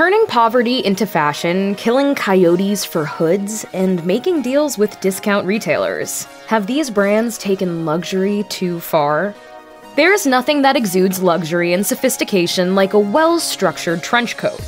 Turning poverty into fashion, killing coyotes for hoods, and making deals with discount retailers. Have these brands taken luxury too far? There is nothing that exudes luxury and sophistication like a well-structured trench coat.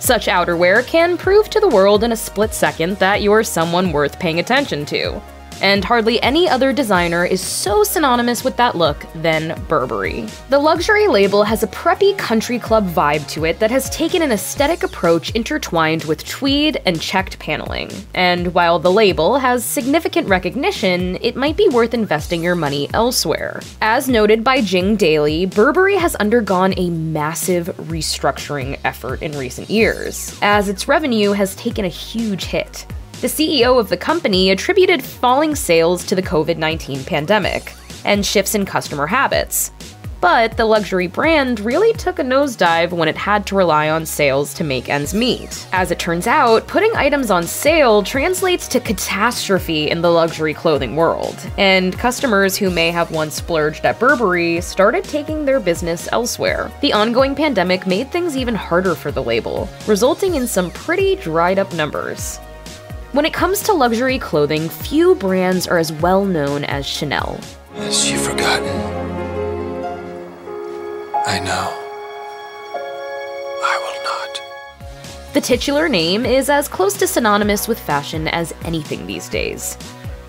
Such outerwear can prove to the world in a split second that you're someone worth paying attention to. And hardly any other designer is so synonymous with that look than Burberry. The luxury label has a preppy country club vibe to it that has taken an aesthetic approach intertwined with tweed and checked paneling. And while the label has significant recognition, it might be worth investing your money elsewhere. As noted by Jing Daily, Burberry has undergone a massive restructuring effort in recent years, as its revenue has taken a huge hit. The CEO of the company attributed falling sales to the COVID-19 pandemic and shifts in customer habits. But the luxury brand really took a nosedive when it had to rely on sales to make ends meet. As it turns out, putting items on sale translates to catastrophe in the luxury clothing world, and customers who may have once splurged at Burberry started taking their business elsewhere. The ongoing pandemic made things even harder for the label, resulting in some pretty dried-up numbers. When it comes to luxury clothing, few brands are as well known as Chanel. As you've forgotten, I know I will not. The titular name is as close to synonymous with fashion as anything these days,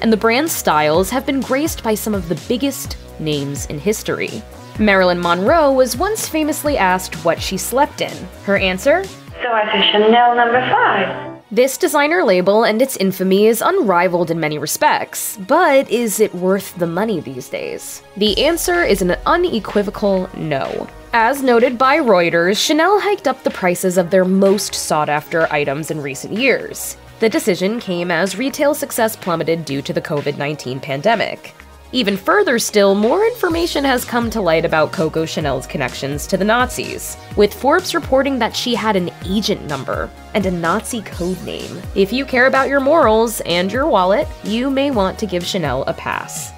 and the brand's styles have been graced by some of the biggest names in history. Marilyn Monroe was once famously asked what she slept in. Her answer? So I say Chanel No. 5. This designer label and its infamy is unrivaled in many respects, but is it worth the money these days? The answer is an unequivocal no. As noted by Reuters, Chanel hiked up the prices of their most sought-after items in recent years. The decision came as retail success plummeted due to the COVID-19 pandemic. Even further still, more information has come to light about Coco Chanel's connections to the Nazis, with Forbes reporting that she had an agent number and a Nazi code name. If you care about your morals and your wallet, you may want to give Chanel a pass.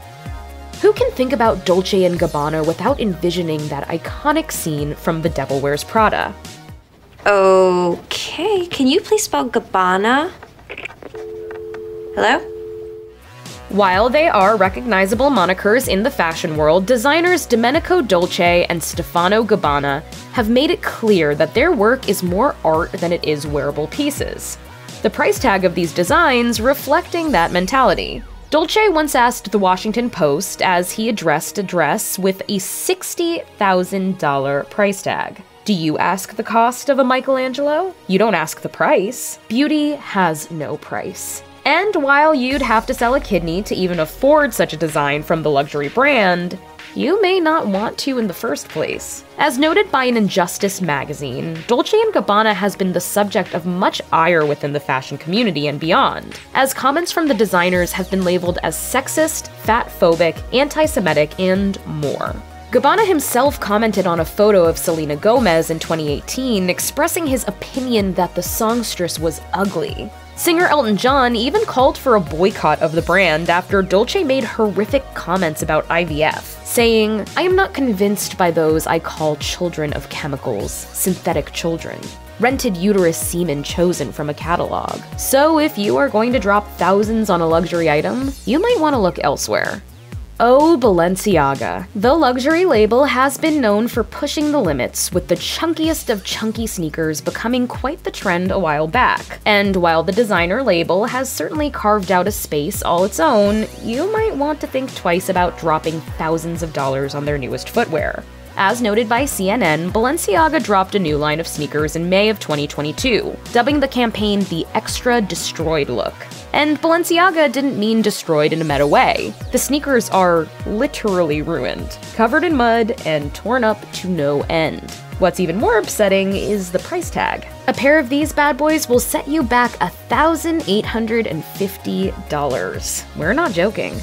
Who can think about Dolce & Gabbana without envisioning that iconic scene from The Devil Wears Prada? Okay, can you please spell Gabbana? Hello? While they are recognizable monikers in the fashion world, designers Domenico Dolce and Stefano Gabbana have made it clear that their work is more art than it is wearable pieces. The price tag of these designs reflecting that mentality. Dolce once asked the Washington Post as he addressed a dress with a $60,000 price tag. Do you ask the cost of a Michelangelo? You don't ask the price. Beauty has no price. And while you'd have to sell a kidney to even afford such a design from the luxury brand, you may not want to in the first place. As noted by an Injustice magazine, Dolce & Gabbana has been the subject of much ire within the fashion community and beyond, as comments from the designers have been labeled as sexist, fatphobic, anti-Semitic, and more. Gabbana himself commented on a photo of Selena Gomez in 2018, expressing his opinion that the songstress was ugly. Singer Elton John even called for a boycott of the brand after Dolce made horrific comments about IVF, saying, "I am not convinced by those I call children of chemicals, synthetic children. Rented uterus semen chosen from a catalog. So if you are going to drop thousands on a luxury item, you might want to look elsewhere." Oh, Balenciaga. The luxury label has been known for pushing the limits, with the chunkiest of chunky sneakers becoming quite the trend a while back. And while the designer label has certainly carved out a space all its own, you might want to think twice about dropping thousands of dollars on their newest footwear. As noted by CNN, Balenciaga dropped a new line of sneakers in May of 2022, dubbing the campaign the Extra Destroyed look. And Balenciaga didn't mean destroyed in a meta way. The sneakers are literally ruined, covered in mud, and torn up to no end. What's even more upsetting is the price tag. A pair of these bad boys will set you back $1,850. We're not joking.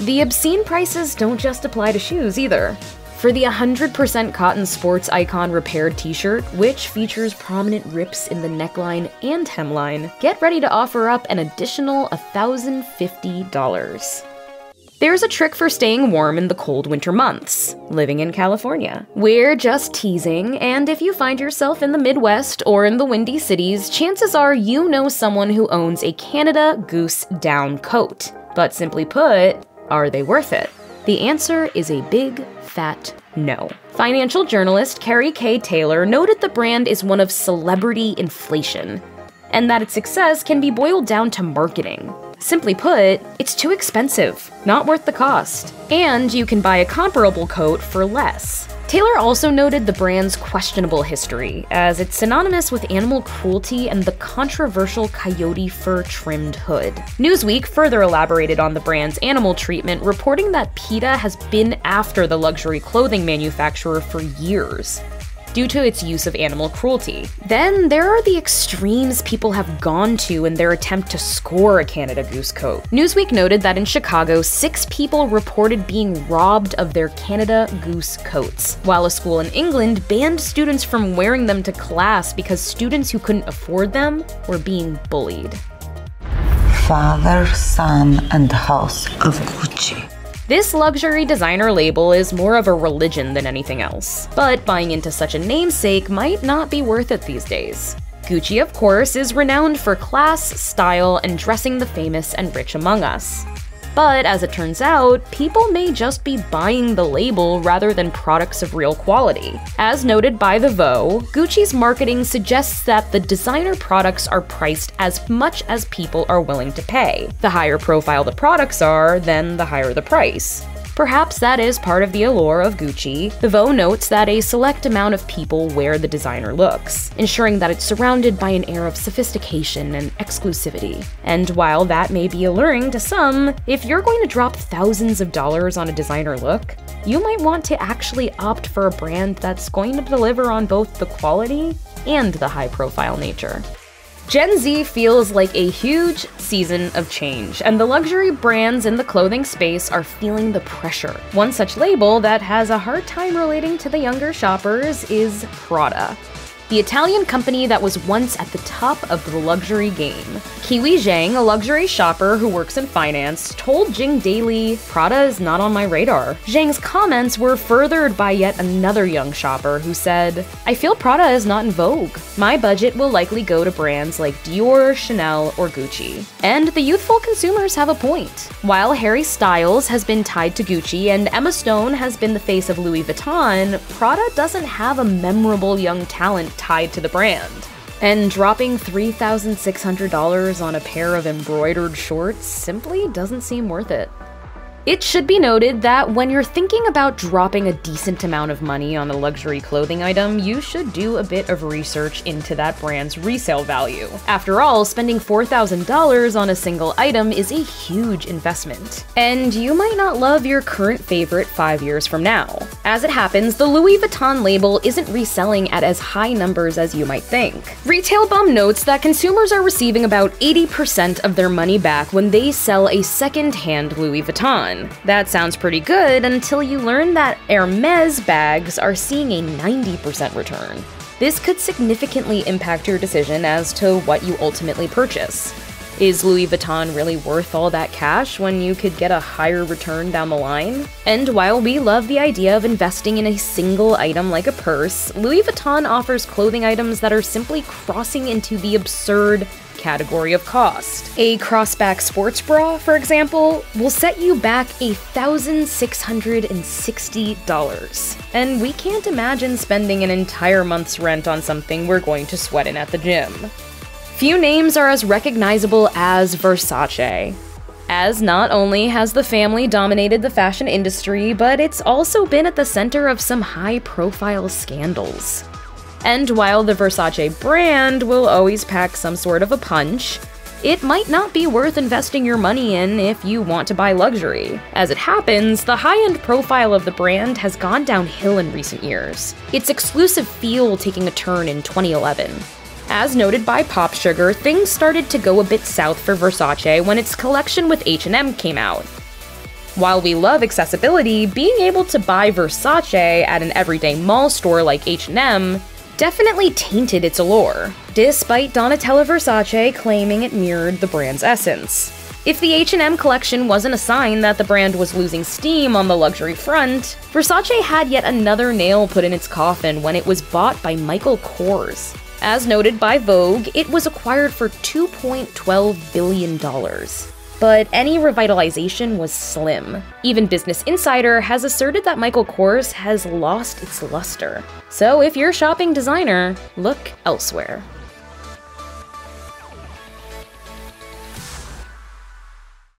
The obscene prices don't just apply to shoes either. For the 100% cotton sports icon repaired t-shirt, which features prominent rips in the neckline and hemline, get ready to offer up an additional $1,050. There's a trick for staying warm in the cold winter months, living in California. We're just teasing, and if you find yourself in the Midwest or in the Windy Cities, chances are you know someone who owns a Canada Goose down coat. But simply put, are they worth it? The answer is a big, fat no. Financial journalist Carrie K. Taylor noted the brand is one of celebrity inflation, and that its success can be boiled down to marketing. Simply put, it's too expensive, not worth the cost, and you can buy a comparable coat for less. Taylor also noted the brand's questionable history, as it's synonymous with animal cruelty and the controversial coyote fur-trimmed hood. Newsweek further elaborated on the brand's animal treatment, reporting that PETA has been after the luxury clothing manufacturer for years, due to its use of animal cruelty. Then there are the extremes people have gone to in their attempt to score a Canada Goose coat. Newsweek noted that in Chicago, 6 people reported being robbed of their Canada Goose coats, while a school in England banned students from wearing them to class because students who couldn't afford them were being bullied. Father, son, and house of Gucci. This luxury designer label is more of a religion than anything else, but buying into such a namesake might not be worth it these days. Gucci, of course, is renowned for class, style, and dressing the famous and rich among us. But as it turns out, people may just be buying the label rather than products of real quality. As noted by The Vou, Gucci's marketing suggests that the designer products are priced as much as people are willing to pay. The higher profile the products are, then the higher the price. Perhaps that is part of the allure of Gucci. The Vou notes that a select amount of people wear the designer looks, ensuring that it's surrounded by an air of sophistication and exclusivity. And while that may be alluring to some, if you're going to drop thousands of dollars on a designer look, you might want to actually opt for a brand that's going to deliver on both the quality and the high-profile nature. Gen Z feels like a huge season of change, and the luxury brands in the clothing space are feeling the pressure. One such label that has a hard time relating to the younger shoppers is Prada, the Italian company that was once at the top of the luxury game. Kiwi Zhang, a luxury shopper who works in finance, told Jing Daily, "Prada is not on my radar." Zhang's comments were furthered by yet another young shopper who said, "I feel Prada is not in vogue. My budget will likely go to brands like Dior, Chanel, or Gucci." And the youthful consumers have a point. While Harry Styles has been tied to Gucci and Emma Stone has been the face of Louis Vuitton, Prada doesn't have a memorable young talent tied to the brand. And dropping $3,600 on a pair of embroidered shorts simply doesn't seem worth it. It should be noted that when you're thinking about dropping a decent amount of money on a luxury clothing item, you should do a bit of research into that brand's resale value. After all, spending $4,000 on a single item is a huge investment. And you might not love your current favorite 5 years from now. As it happens, the Louis Vuitton label isn't reselling at as high numbers as you might think. RetailBum notes that consumers are receiving about 80% of their money back when they sell a second-hand Louis Vuitton. That sounds pretty good until you learn that Hermes bags are seeing a 90% return. This could significantly impact your decision as to what you ultimately purchase. Is Louis Vuitton really worth all that cash when you could get a higher return down the line? And while we love the idea of investing in a single item like a purse, Louis Vuitton offers clothing items that are simply crossing into the absurd category of cost. A crossback sports bra, for example, will set you back $1,660. And we can't imagine spending an entire month's rent on something we're going to sweat in at the gym. Few names are as recognizable as Versace, as not only has the family dominated the fashion industry, but it's also been at the center of some high-profile scandals. And while the Versace brand will always pack some sort of a punch, it might not be worth investing your money in if you want to buy luxury. As it happens, the high-end profile of the brand has gone downhill in recent years, its exclusive feel taking a turn in 2011. As noted by Pop Sugar, things started to go a bit south for Versace when its collection with H&M came out. While we love accessibility, being able to buy Versace at an everyday mall store like H&M definitely tainted its allure, despite Donatella Versace claiming it mirrored the brand's essence. If the H&M collection wasn't a sign that the brand was losing steam on the luxury front, Versace had yet another nail put in its coffin when it was bought by Michael Kors. As noted by Vogue, it was acquired for $2.12 billion. But any revitalization was slim. Even Business Insider has asserted that Michael Kors has lost its luster. So if you're shopping designer, look elsewhere.